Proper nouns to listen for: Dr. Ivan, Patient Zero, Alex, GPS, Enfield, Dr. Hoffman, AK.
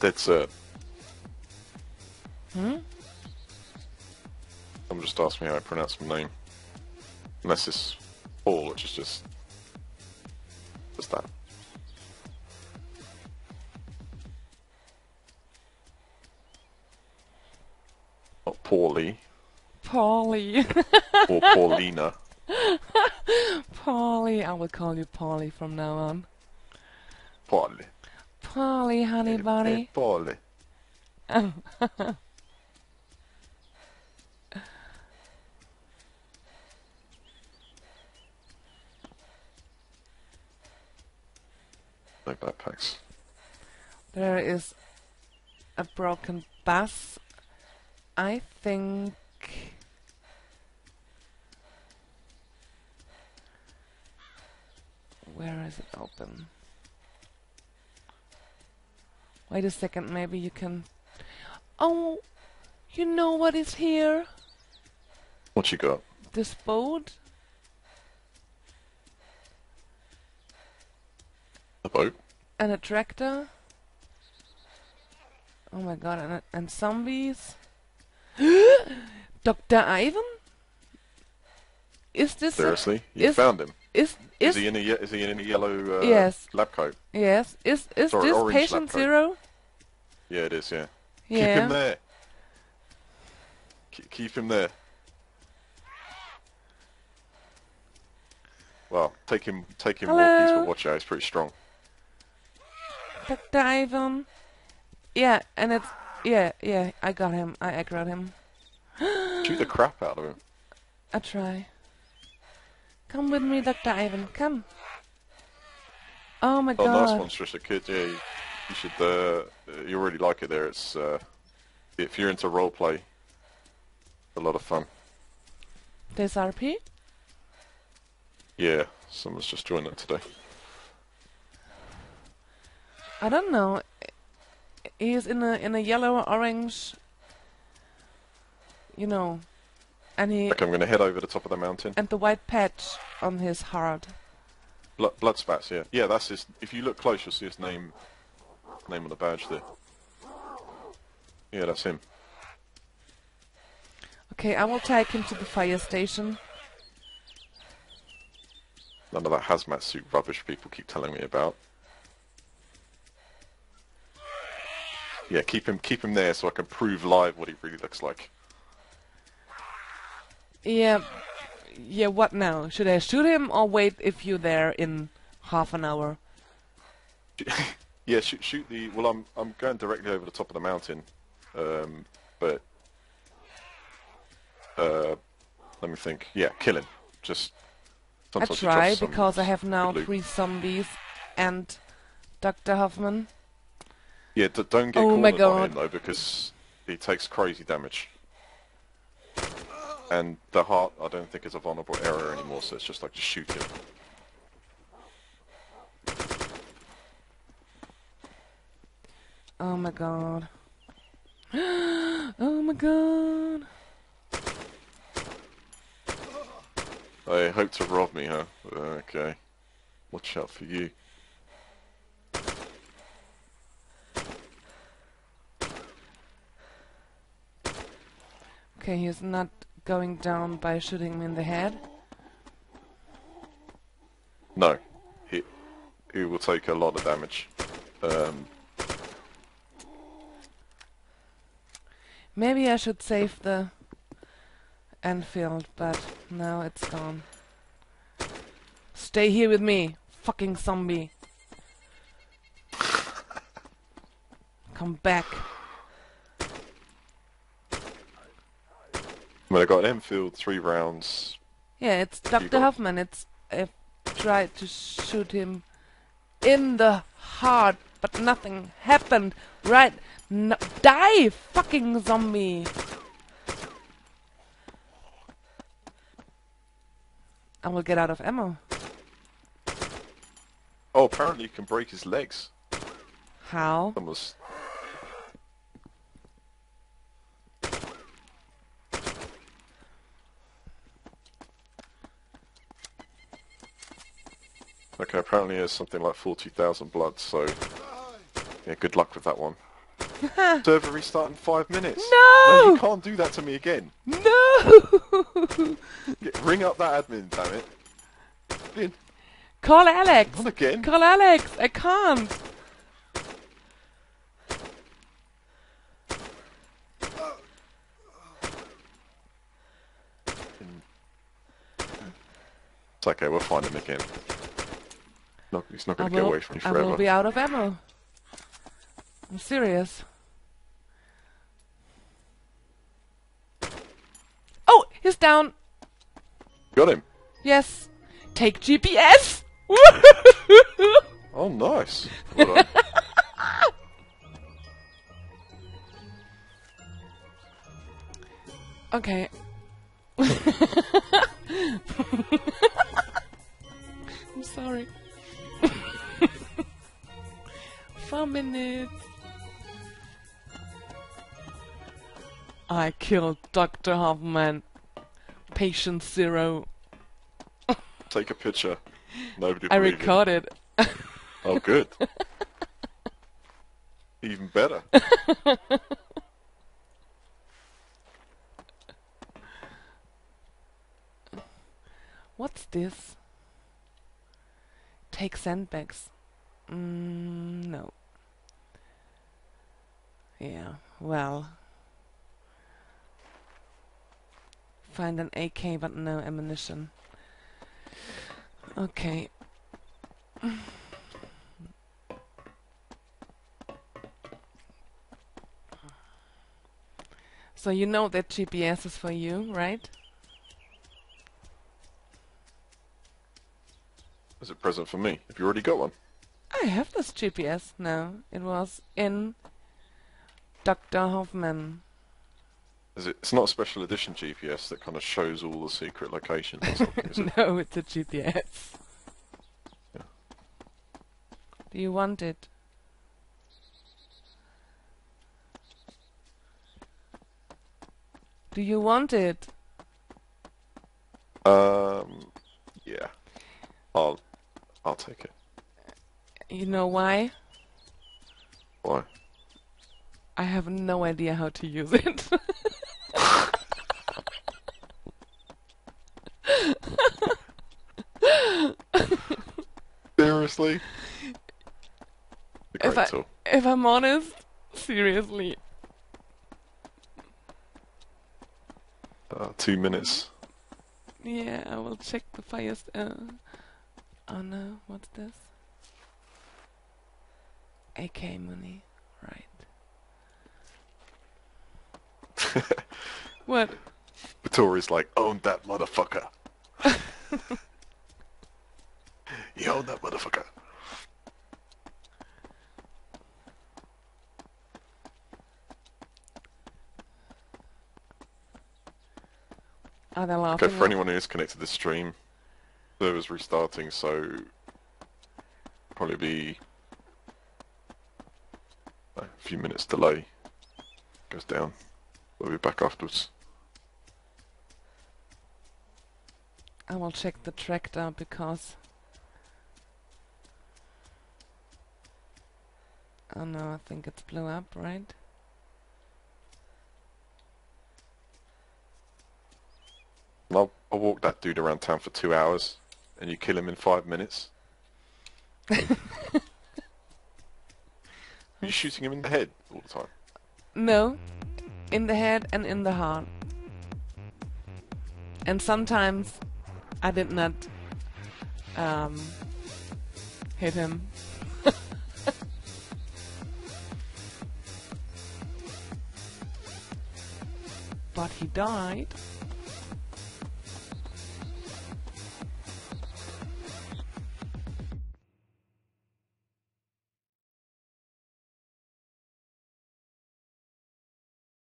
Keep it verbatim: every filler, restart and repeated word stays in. That's it. Hmm? Someone just asked me how I pronounce my name. Unless it's Paul, which is just... just that. Not Paulie. Paulie. Or Paulina. Paulie. I will call you Paulie from now on. Paulie. Paulie, honey bunny. Hey, Paulie. Oh. No backpacks. There is a broken bus. I think where is it open? Wait a second, maybe you can... Oh, you know what is here? What you got? This boat. A boat? And a tractor. Oh my god, and, and zombies. Doctor Ivan? Is this... Seriously? A, you is, found him? Is, is, is, he in a, is he in a yellow uh, yes. lab coat? Yes. Is, is Sorry, this Patient Zero? Yeah, it is, yeah. Yeah. Keep him there. K keep him there. Well, take him, take him Hello. walkies, but watch out, he's pretty strong. Doctor Ivan. Yeah, and it's... Yeah, yeah, I got him. I aggroed him. Chew the crap out of him. I try. Come with me, Doctor Ivan. Come. Oh my oh, god. Oh, nice one, Trisha Kid. Yeah, you, you should. Uh, you really like it there. It's uh, if you're into role play, a lot of fun. There's R P. Yeah, someone's just joined it today. I don't know. He is in a in a yellow or orange, you know, and he. Okay, I'm going to head over the top of the mountain. And the white patch on his heart. Blood, blood spats, yeah, yeah. That's his. If you look close, you'll see his name, name on the badge there. Yeah, that's him. Okay, I will take him to the fire station. None of that hazmat suit rubbish people keep telling me about. Yeah, keep him, keep him there, so I can prove live what he really looks like. Yeah, yeah. What now? Should I shoot him or wait if you're there in half an hour? Yeah, shoot, shoot the. Well, I'm, I'm going directly over the top of the mountain, um, but uh, let me think. Yeah, kill him. Just. I try because I have now three zombies and Doctor Hoffman. Yeah, d don't get oh cornered on him though, because he takes crazy damage. And the heart, I don't think, is a vulnerable area anymore, so it's just like, just shoot him. Oh my god. Oh my god. They hope to rob me, huh? Okay. Watch out for you. Okay, he's not going down by shooting me in the head. No, he he will take a lot of damage. Um, Maybe I should save the Enfield, but now it's gone. Stay here with me, fucking zombie. Come back. I mean, I got an Enfield, three rounds. Yeah, it's Doctor Hoffman. It's I tried to shoot him in the heart, but nothing happened. Right? No, die, fucking zombie! I will get out of ammo. Oh, apparently you can break his legs. How? Almost. Okay, apparently there's something like forty thousand blood, so yeah, good luck with that one. Server restart in five minutes. No! No, you can't do that to me again. No! Ring up that admin, damn it. Call Alex. Not again. Call Alex. I can't. It's okay, we'll find him again. Not, he's not going to get away from you forever. I will be out of ammo. I'm serious. Oh, he's down. Got him. Yes. Take G P S. Oh, nice. Hold on. Okay. I'm sorry. Four minutes. I killed Doctor Hoffman. Patient Zero. Take a picture. Nobody I recorded. You. Oh, good. Even better. What's this? Take sandbags. Mm, no. Yeah, well. Find an A K, but no ammunition. Okay. So you know that G P S is for you, right? Is it present for me? Have you already got one? I have this G P S now. It was in Doctor Hoffman. Is it? It's not a special edition G P S that kind of shows all the secret locations or something, is it? No, it's a G P S. Yeah. Do you want it? Do you want it? Um. Yeah. I'll. I'll take it. You know why? Why? I have no idea how to use it. Seriously? If, I, if I'm honest, seriously. Uh, two minutes. Yeah, I will check the fire. Uh, oh no, what's this? A K money, right? What? Vittori's like, own that motherfucker. You own that motherfucker. Are they laughing? Okay, for anyone who is connected to the stream, server's restarting, so probably be a few minutes delay. Goes down. We'll be back afterwards. I will check the tractor because. Oh no, I think it's blew up, right? I'll, I'll walk that dude around town for two hours and you kill him in five minutes. Are you shooting him in the head all the time? No. In the head and in the heart. And sometimes I did not um, hit him. But he died.